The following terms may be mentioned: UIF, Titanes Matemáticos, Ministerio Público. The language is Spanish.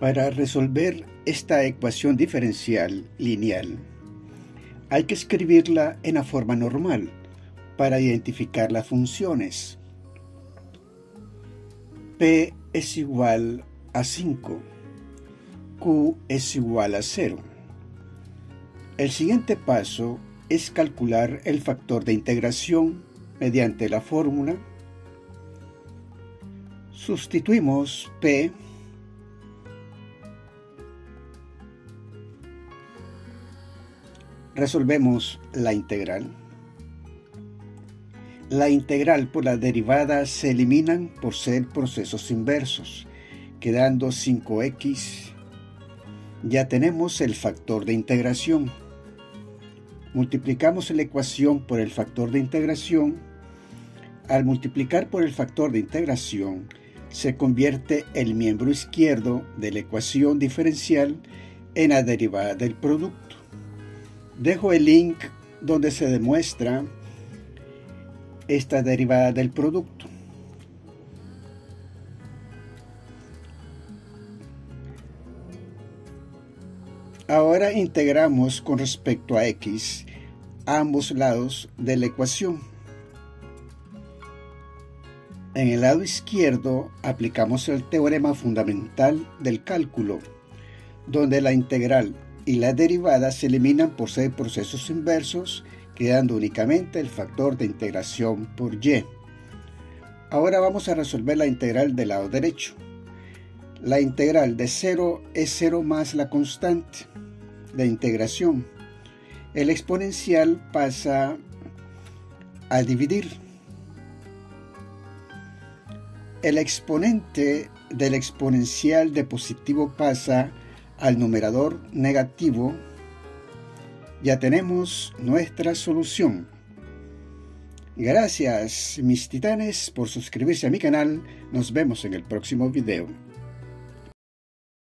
Para resolver esta ecuación diferencial lineal, hay que escribirla en la forma normal para identificar las funciones. P es igual a 5. Q es igual a 0. El siguiente paso es calcular el factor de integración mediante la fórmula. Sustituimos P . Resolvemos la integral. La integral por la derivada se eliminan por ser procesos inversos, quedando 5x. Ya tenemos el factor de integración. Multiplicamos la ecuación por el factor de integración. Al multiplicar por el factor de integración, se convierte el miembro izquierdo de la ecuación diferencial en la derivada del producto. Dejo el link donde se demuestra esta derivada del producto. Ahora integramos con respecto a x ambos lados de la ecuación. En el lado izquierdo aplicamos el teorema fundamental del cálculo, donde la integral y las derivadas se eliminan por ser procesos inversos, quedando únicamente el factor de integración por y. Ahora vamos a resolver la integral del lado derecho. La integral de 0 es 0 más la constante de integración. El exponencial pasa a dividir. El exponente del exponencial de positivo pasa al numerador negativo. Ya tenemos nuestra solución. Gracias, mis titanes, por suscribirse a mi canal. Nos vemos en el próximo video.